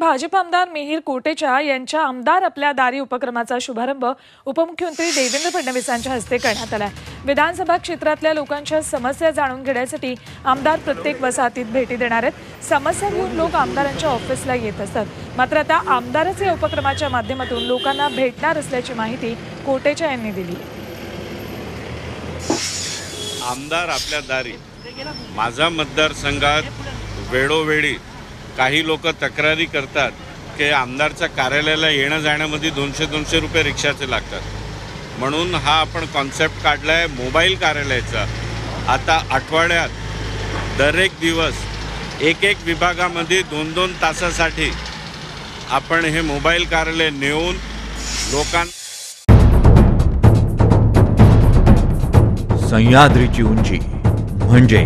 भाजप आमदार मिहीर कोटेचा यांच्या आमदार आपल्या दारी उपक्रमाचा शुभारंभ उपमुख्यमंत्री देवेंद्र फडणवीसांच्या हस्ते करण्यात आला। विधानसभा क्षेत्रातल्या लोकांच्या समस्या जाणून घेण्यासाठी आमदार प्रत्येक वसाहतीत भेटी देणार आहेत। समस्या घेऊन लोक आमदारांच्या ऑफिसला येत असतात। मात्र आता आमदारच या उपक्रमाच्या माध्यमातून लोकांना भेटणार असल्याची माहिती कोटेचा यांनी दिली। आमदार आपल्या दारी माझा मतदारसंघात वेळोवेळी काही लोक तक्रारी करतात की आमदारच्या कार्यालयाला येणं जाण्यामध्ये 200-200 रुपये रिक्षाचे लागतात, म्हणून हा आपण कॉन्सेप्ट काढला आहे मोबाईल कार्यालयाचा। आता आठवड्यात दरेक दिवस एक विभागामध्ये 2-2 तासासाठी आपण हे मोबाईल कार्यालय नेऊन लोकांना सह्याद्रीची उंची म्हणजे